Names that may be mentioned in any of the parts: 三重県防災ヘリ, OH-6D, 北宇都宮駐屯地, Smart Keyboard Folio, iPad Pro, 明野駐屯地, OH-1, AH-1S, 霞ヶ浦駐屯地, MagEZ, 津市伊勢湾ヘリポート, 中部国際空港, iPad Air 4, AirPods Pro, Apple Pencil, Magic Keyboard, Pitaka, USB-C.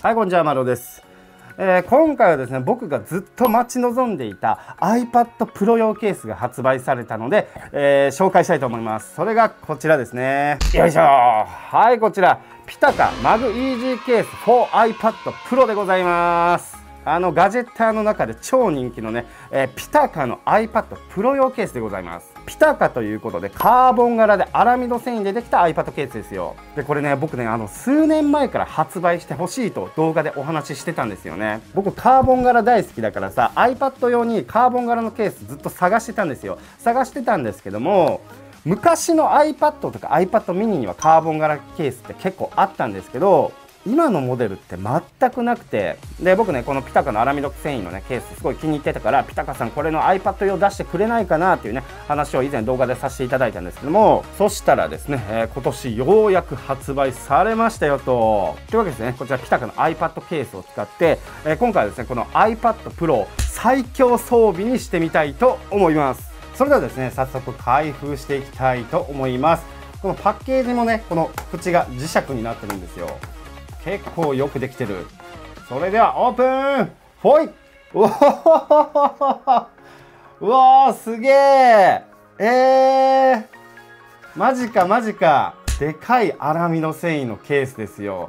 はい、こんにちは、まろです。今回はですね、僕がずっと待ち望んでいた iPad Pro 用ケースが発売されたので、紹介したいと思います。それがこちらですね。よいしょー。はい、こちら、ピタカマグイージーケース for iPad Pro でございます。ガジェッターの中で超人気のね、ピタカの iPad Pro 用ケースでございます。ピタカということでカーボン柄でアラミド繊維でできた iPad ケースですよ。でこれね、僕ね数年前から発売してほしいと動画でお話ししてたんですよね。僕カーボン柄大好きだからさ、 iPad 用にカーボン柄のケースずっと探してたんですよ。探してたんですけども、昔の iPad とか iPad mini にはカーボン柄ケースって結構あったんですけど、今のモデルって全くなくて、で僕ねこのピタカのアラミド繊維のねケースすごい気に入ってたから、ピタカさんこれの iPad 用出してくれないかなっていうね話を以前動画でさせていただいたんですけども、そしたらですね、今年ようやく発売されましたよと。というわけですね、こちらピタカの iPad ケースを使って、今回はですねこの iPad Pro 最強装備にしてみたいと思います。それではですね、早速開封していきたいと思います。このパッケージもね、この口が磁石になってるんですよ。結構よくできてる。それではオープン。ほい。うわー、すげえ。マジかマジか。でかいアラミの繊維のケースですよ。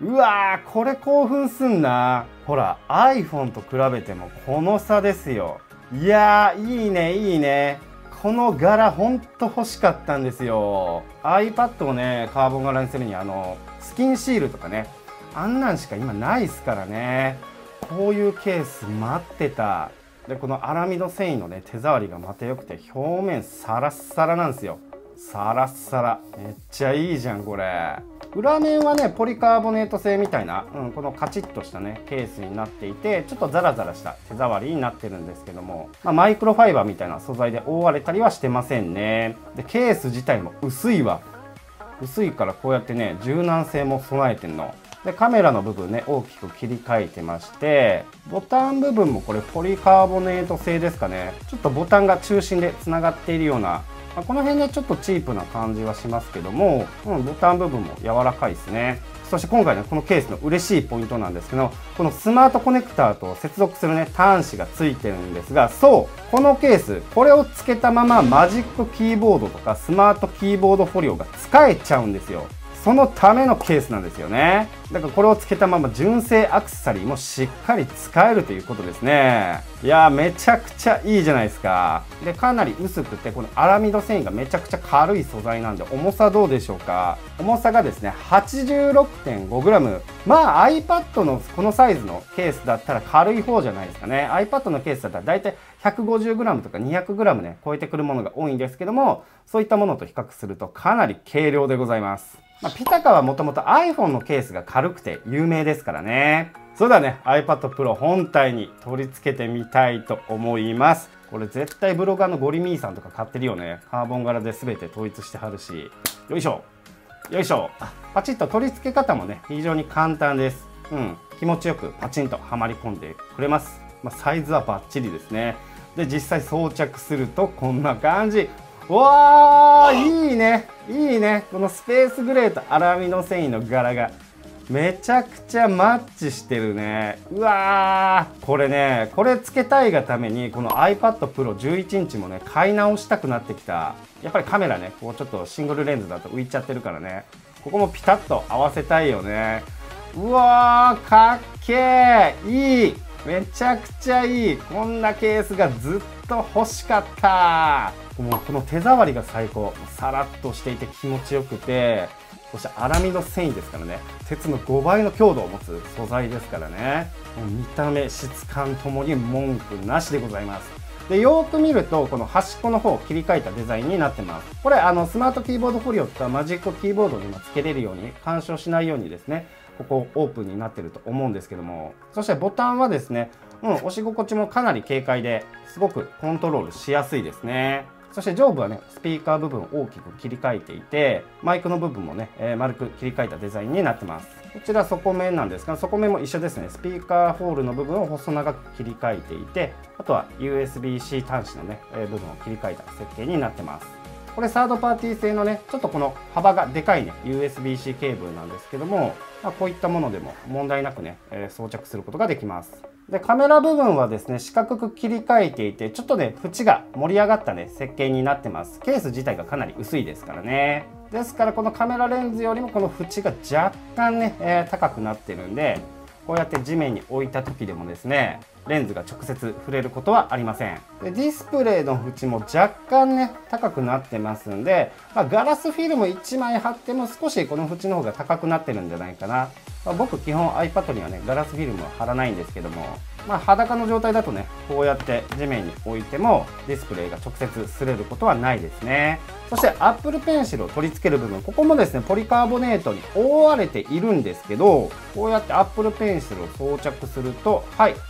うわー、これ興奮すんな。ほら iPhone と比べてもこの差ですよ。いやー、いいねいいね。この柄ほんと欲しかったんですよ。 iPad をねカーボン柄にするにスキンシールとかね、あんなんしか今ないですからね。こういうケース待ってた。でこのアラミド繊維のね手触りがまた良くて、表面サラッサラなんですよ。サラッサラ、めっちゃいいじゃんこれ。裏面はねポリカーボネート製みたいな、このカチッとしたねケースになっていて、ちょっとザラザラした手触りになってるんですけども、マイクロファイバーみたいな素材で覆われたりはしてませんね。でケース自体も薄いわ。薄いからこうやってね柔軟性も備えてんので、カメラの部分ね大きく切り替えてまして、ボタン部分もこれポリカーボネート製ですかね。ちょっとボタンが中心でつながっているような、この辺ねちょっとチープな感じはしますけども、ボタン部分も柔らかいですね。そして今回ねこのケースの嬉しいポイントなんですけど、このスマートコネクターと接続するね端子がついてるんですが、そうこのケースこれをつけたままマジックキーボードとかスマートキーボードフォリオが使えちゃうんですよ。そのためのケースなんですよね。だからこれをつけたまま純正アクセサリーもしっかり使えるということですね。いやー、めちゃくちゃいいじゃないですか。でかなり薄くて、このアラミド繊維がめちゃくちゃ軽い素材なんで、重さどうでしょうか。重さがですね 86.5g。 まあ iPad のこのサイズのケースだったら軽い方じゃないですかね。 iPad のケースだったらだいたい150g とか 200g ね超えてくるものが多いんですけども、そういったものと比較するとかなり軽量でございます。ピタカはもともと iPhone のケースが軽くて有名ですからね。それではね iPad Pro 本体に取り付けてみたいと思います。これ絶対ブロガーのゴリミーさんとか買ってるよね。カーボン柄で全て統一してはるし。よいしょよいしょ。パチッと取り付け方もね非常に簡単です。気持ちよくパチンとはまり込んでくれます。サイズはバッチリですね。で実際装着するとこんな感じ。わー、いいねいいね。このスペースグレーとアラミの繊維の柄がめちゃくちゃマッチしてるね。うわー、これねこれつけたいがためにこの iPad Pro 11インチもね買い直したくなってきた。やっぱりカメラねこうちょっとシングルレンズだと浮いちゃってるからね、ここもピタッと合わせたいよね。うわー、かっけー、いい、めちゃくちゃいい。こんなケースがずっと欲しかった。もうこの手触りが最高。さらっとしていて気持ちよくて、そしてアラミド繊維ですからね、鉄の5倍の強度を持つ素材ですからね、もう見た目質感ともに文句なしでございます。でよーく見るとこの端っこの方を切り替えたデザインになってます。これスマートキーボードフォリオとかマジックキーボードにもつけれるように、干渉しないようにですねここオープンになってると思うんですけども、そしてボタンはですね、押し心地もかなり軽快ですごくコントロールしやすいですね。そして上部はねスピーカー部分を大きく切り替えていて、マイクの部分もね、丸く切り替えたデザインになってます。こちら底面なんですが、底面も一緒ですね。スピーカーホールの部分を細長く切り替えていて、あとは USB-C 端子のね、部分を切り替えた設計になってます。これサードパーティー製のね、ちょっとこの幅がでかいね USB-C ケーブルなんですけども、こういったものでも問題なくね、装着することができます。でカメラ部分はですね、四角く切り替えていて、ちょっとね縁が盛り上がったね設計になってます。ケース自体がかなり薄いですからね。ですからこのカメラレンズよりもこの縁が若干ね、高くなってるんで、こうやって地面に置いた時でもですね、レンズが直接触れることはありません。でディスプレイの縁も若干ね高くなってますんで、ガラスフィルム1枚貼っても少しこの縁の方が高くなってるんじゃないかな。僕基本 iPad にはねガラスフィルムは貼らないんですけども、裸の状態だとねこうやって地面に置いてもディスプレイが直接擦れることはないですね。そして Apple Pencil を取り付ける部分、ここもですねポリカーボネートに覆われているんですけど、こうやって Apple Pencil を装着すると、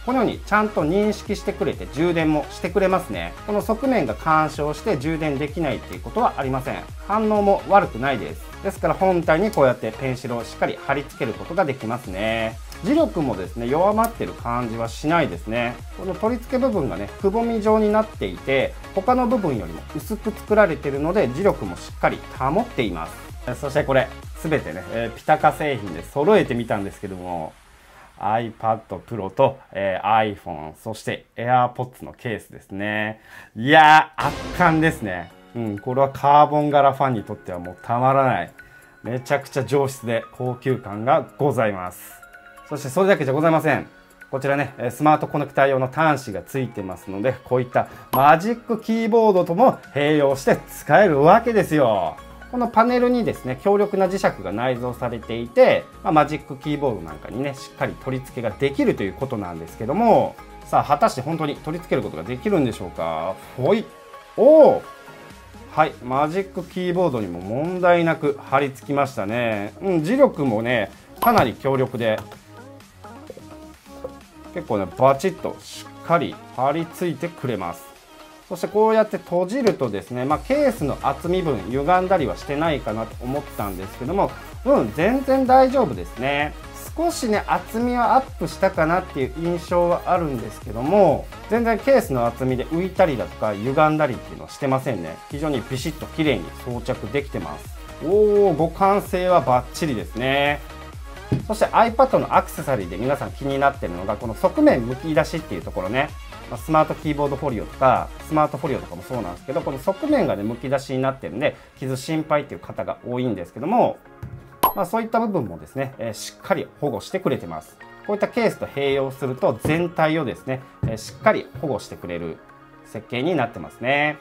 このようにちゃんと認識してくれて充電もしてくれますね。この側面が干渉して充電できないっていうことはありません。反応も悪くないです。ですから本体にこうやってペンシルをしっかり貼り付けることができますね。磁力もですね弱まってる感じはしないですね。この取り付け部分がねくぼみ状になっていて、他の部分よりも薄く作られているので磁力もしっかり保っています。そしてこれ全てね、ピタカ製品で揃えてみたんですけども、iPad Pro と、iPhone、そして AirPods のケースですね。いやー圧巻ですね。これはカーボン柄ファンにとってはもうたまらない。めちゃくちゃ上質で高級感がございます。そしてそれだけじゃございません。こちらね、スマートコネクタ用の端子がついてますので、こういったマジックキーボードとも併用して使えるわけですよ。このパネルにですね強力な磁石が内蔵されていて、マジックキーボードなんかにねしっかり取り付けができるということなんですけども、さあ果たして本当に取り付けることができるんでしょうか。ほい、おー、マジックキーボードにも問題なく貼り付きましたね。磁力もねかなり強力で、結構ねバチッとしっかり貼り付いてくれます。そしてこうやって閉じるとですね、ケースの厚み分歪んだりはしてないかなと思ったんですけども、全然大丈夫ですね。少しね厚みはアップしたかなっていう印象はあるんですけども、全然ケースの厚みで浮いたりだとか歪んだりっていうのはしてませんね。非常にビシッと綺麗に装着できてます。おお、互換性はバッチリですね。そして iPad のアクセサリーで皆さん気になってるのが、この側面むき出しっていうところね。スマートキーボードフォリオとかスマートフォリオとかもそうなんですけど、この側面がねむき出しになってるんで傷心配っていう方が多いんですけども、そういった部分もですね、しっかり保護してくれてます。こういったケースと併用すると全体をですね、しっかり保護してくれる設計になってますね。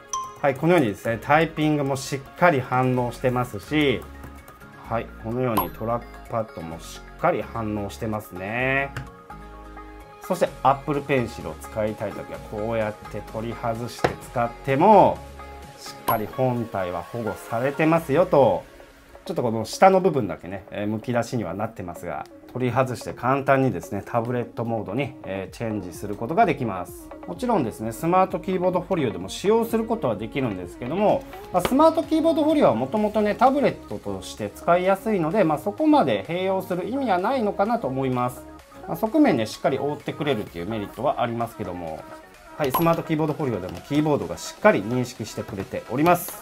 このようにですねタイピングもしっかり反応してますし、このようにトラックパッドもしっかり反応してますね。そしてアップルペンシルを使いたい時はこうやって取り外して使ってもしっかり本体は保護されてますよと。ちょっとこの下の部分だけねむき出しにはなってますが、取り外して簡単にですねタブレットモードにチェンジすることができます。もちろんですねスマートキーボードフォリオでも使用することはできるんですけども、スマートキーボードフォリオはもともとねタブレットとして使いやすいので、そこまで併用する意味はないのかなと思います。側面ねしっかり覆ってくれるっていうメリットはありますけども、スマートキーボードフォリオでもキーボードがしっかり認識してくれております。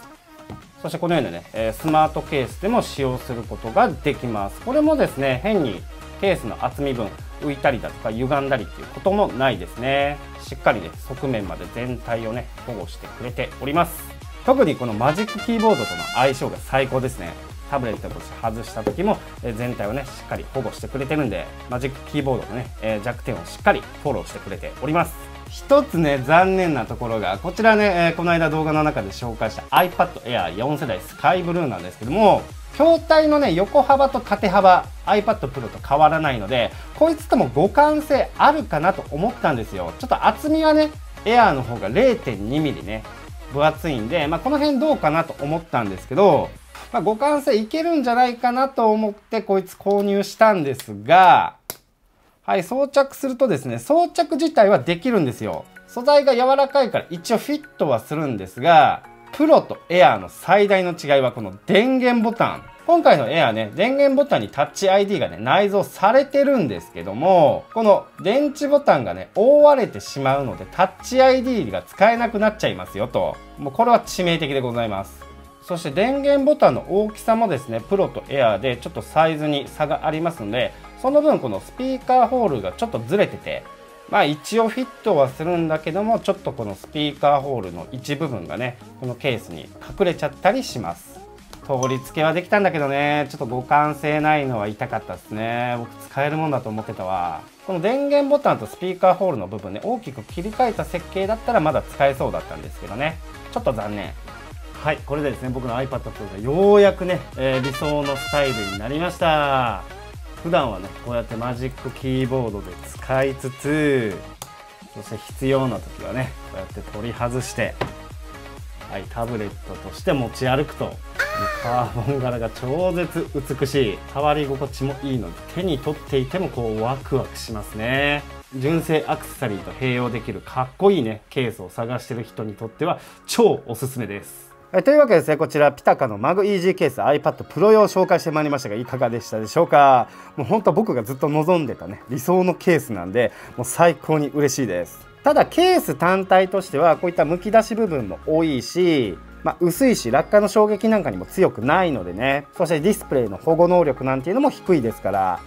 そしてこのようなねスマートケースでも使用することができます。これもですね変にケースの厚み分浮いたりだとか歪んだりっていうこともないですね。しっかりね側面まで全体をね保護してくれております。特にこのマジックキーボードとの相性が最高ですね。タブレットとして外した時も全体をねしっかり保護してくれてるんで、マジックキーボードのね弱点をしっかりフォローしてくれております。一つね残念なところが、こちらねこの間動画の中で紹介した iPad Air 4世代スカイブルーなんですけども、筐体のね横幅と縦幅 iPad Pro と変わらないので、こいつとも互換性あるかなと思ったんですよ。ちょっと厚みはね Air の方が 0.2mm ね分厚いんで、この辺どうかなと思ったんですけど、互換性いけるんじゃないかなと思ってこいつ購入したんですが、装着するとですね、装着自体はできるんですよ。素材が柔らかいから一応フィットはするんですが、プロとエアーの最大の違いはこの電源ボタン。今回のエアーね、電源ボタンにタッチ ID がね、内蔵されてるんですけども、この電池ボタンがね、覆われてしまうので、タッチ ID が使えなくなっちゃいますよと。もうこれは致命的でございます。そして電源ボタンの大きさもですね、プロとエアーでちょっとサイズに差がありますので、その分このスピーカーホールがちょっとずれてて、まあ一応フィットはするんだけども、ちょっとこのスピーカーホールの一部分がね、このケースに隠れちゃったりします。通り付けはできたんだけどね、ちょっと互換性ないのは痛かったですね。僕使えるもんだと思ってたわ。この電源ボタンとスピーカーホールの部分ね、大きく切り替えた設計だったらまだ使えそうだったんですけどね、ちょっと残念。はい、これでですね、僕の iPad Pro がようやくね、理想のスタイルになりました。普段はね、こうやってマジックキーボードで使いつつ、そして必要な時はね、こうやって取り外して、はい、タブレットとして持ち歩くと、カーボン柄が超絶美しい、触り心地もいいので、手に取っていてもこうワクワクしますね。純正アクセサリーと併用できるかっこいいね、ケースを探してる人にとっては超おすすめです。というわけでですね、こちらピタカのマグイージーケース iPad Pro 用を紹介してまいりましたが、いかがでしたでしょうか。もう本当僕がずっと望んでたね、理想のケースなんで、もう最高に嬉しいです。ただケース単体としてはこういったむき出し部分も多いし、まあ、薄いし落下の衝撃なんかにも強くないのでね、そしてディスプレイの保護能力なんていうのも低いですから、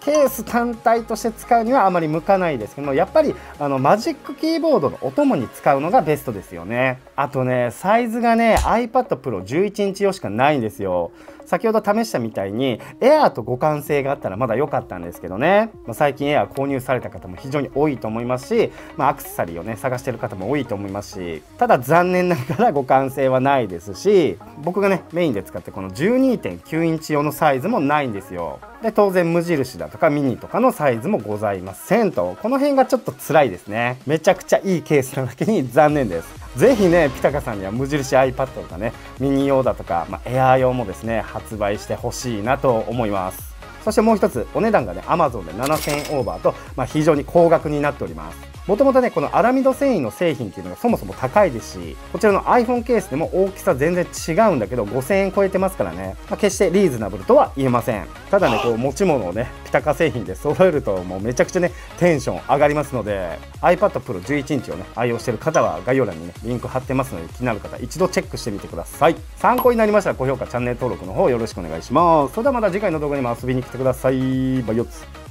ケース単体として使うにはあまり向かないですけども、やっぱりマジックキーボードのお供に使うのがベストですよね。あとね、サイズがね iPad Pro 11インチ用しかないんですよ。先ほど試したみたいに Air と互換性があったらまだ良かったんですけどね、最近 Air 購入された方も非常に多いと思いますし、アクセサリーをね探してる方も多いと思いますし、ただ残念ながら互換性はないですし、僕がねメインで使ってこの 12.9 インチ用のサイズもないんですよ。で当然無印だとかミニとかのサイズもございませんと、この辺がちょっと辛いですね。めちゃくちゃいいケースなだけに残念です。ぜひね、ピタカさんには無印 iPad とかね、ミニ用だとか、エアー用もですね、発売してほしいなと思います。そしてもう一つ、お値段がね、Amazon で7000円オーバーと、非常に高額になっております。もともとね、このアラミド繊維の製品っていうのがそもそも高いですし、こちらの iPhone ケースでも大きさ全然違うんだけど、5000円超えてますからね、決してリーズナブルとは言えません。ただね、こう持ち物をね、ピタカ製品で揃えると、もうめちゃくちゃね、テンション上がりますので、iPad Pro 11インチをね、愛用してる方は概要欄にね、リンク貼ってますので、気になる方、一度チェックしてみてください。参考になりましたら、高評価、チャンネル登録の方よろしくお願いします。それではまた次回の動画にも遊びに来てください。バイオッツ。